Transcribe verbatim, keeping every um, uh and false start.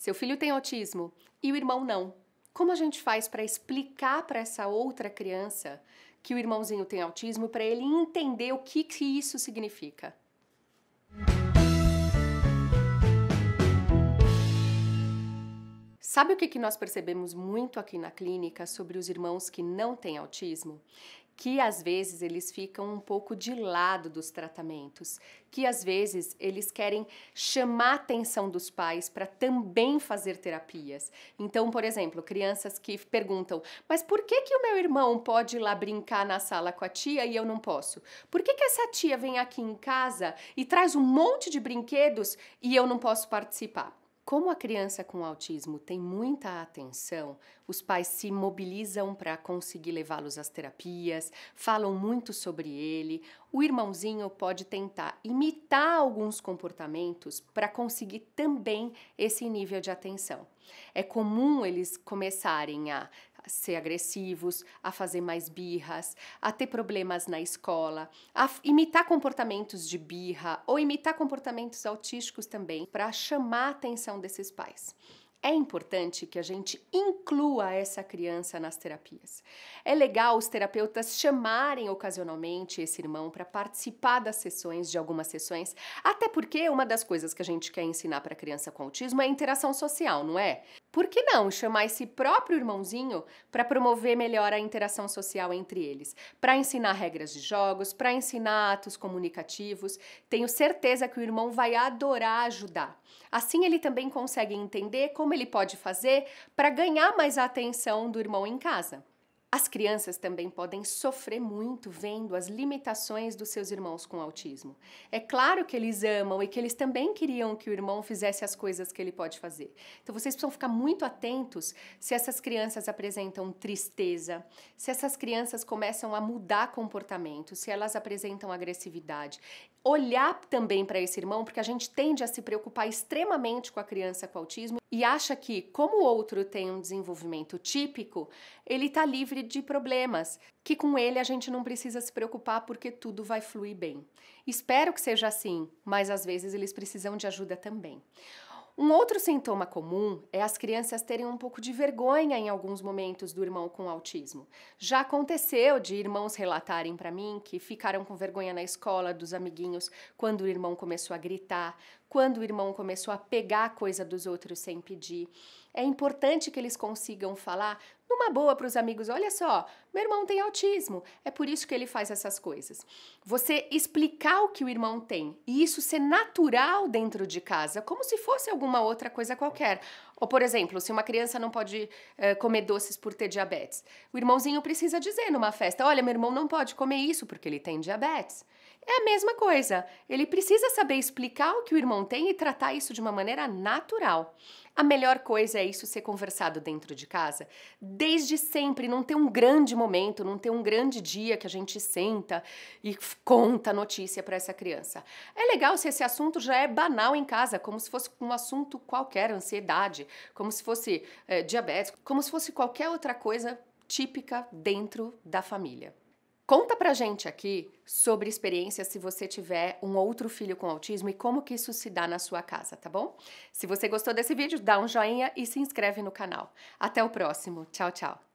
seu filho tem autismo e o irmão não. Como a gente faz para explicar para essa outra criança que o irmãozinho tem autismo, para ele entender o que, que isso significa? Sabe o que, que nós percebemos muito aqui na clínica sobre os irmãos que não têm autismo? Que às vezes eles ficam um pouco de lado dos tratamentos, que às vezes eles querem chamar a atenção dos pais para também fazer terapias. Então, por exemplo, crianças que perguntam, mas por que que o meu irmão pode ir lá brincar na sala com a tia e eu não posso? Por que que essa tia vem aqui em casa e traz um monte de brinquedos e eu não posso participar? Como a criança com autismo tem muita atenção, os pais se mobilizam para conseguir levá-los às terapias, falam muito sobre ele. O irmãozinho pode tentar imitar alguns comportamentos para conseguir também esse nível de atenção. É comum eles começarem a ser agressivos, a fazer mais birras, a ter problemas na escola, a imitar comportamentos de birra ou imitar comportamentos autísticos também, para chamar a atenção desses pais. É importante que a gente inclua essa criança nas terapias. É legal os terapeutas chamarem ocasionalmente esse irmão para participar das sessões, de algumas sessões, até porque uma das coisas que a gente quer ensinar para a criança com autismo é a interação social, não é? Por que não chamar esse próprio irmãozinho para promover melhor a interação social entre eles? Para ensinar regras de jogos, para ensinar atos comunicativos. Tenho certeza que o irmão vai adorar ajudar. Assim ele também consegue entender como ele pode fazer para ganhar mais a atenção do irmão em casa. As crianças também podem sofrer muito vendo as limitações dos seus irmãos com autismo. É claro que eles amam e que eles também queriam que o irmão fizesse as coisas que ele pode fazer. Então vocês precisam ficar muito atentos se essas crianças apresentam tristeza, se essas crianças começam a mudar comportamento, se elas apresentam agressividade. Olhar também para esse irmão, porque a gente tende a se preocupar extremamente com a criança com autismo e acha que, como o outro tem um desenvolvimento típico, ele está livre de problemas, que com ele a gente não precisa se preocupar porque tudo vai fluir bem. Espero que seja assim, mas às vezes eles precisam de ajuda também. Um outro sintoma comum é as crianças terem um pouco de vergonha em alguns momentos do irmão com autismo. Já aconteceu de irmãos relatarem para mim que ficaram com vergonha na escola dos amiguinhos quando o irmão começou a gritar, quando o irmão começou a pegar a coisa dos outros sem pedir. É importante que eles consigam falar numa boa para os amigos, olha só, meu irmão tem autismo, é por isso que ele faz essas coisas. Você explicar o que o irmão tem e isso ser natural dentro de casa, como se fosse alguma outra coisa qualquer. Ou, por exemplo, se uma criança não pode eh, comer doces por ter diabetes, o irmãozinho precisa dizer numa festa, olha, meu irmão não pode comer isso porque ele tem diabetes. É a mesma coisa, ele precisa saber explicar o que o irmão tem e tratar isso de uma maneira natural. A melhor coisa é isso ser conversado dentro de casa, desde sempre, não ter um grande momento, não ter um grande dia que a gente senta e conta a notícia para essa criança. É legal se esse assunto já é banal em casa, como se fosse um assunto qualquer, ansiedade, como se fosse eh, diabetes, como se fosse qualquer outra coisa típica dentro da família. Conta pra gente aqui sobre experiência se você tiver um outro filho com autismo e como que isso se dá na sua casa, tá bom? Se você gostou desse vídeo, dá um joinha e se inscreve no canal. Até o próximo. Tchau, tchau.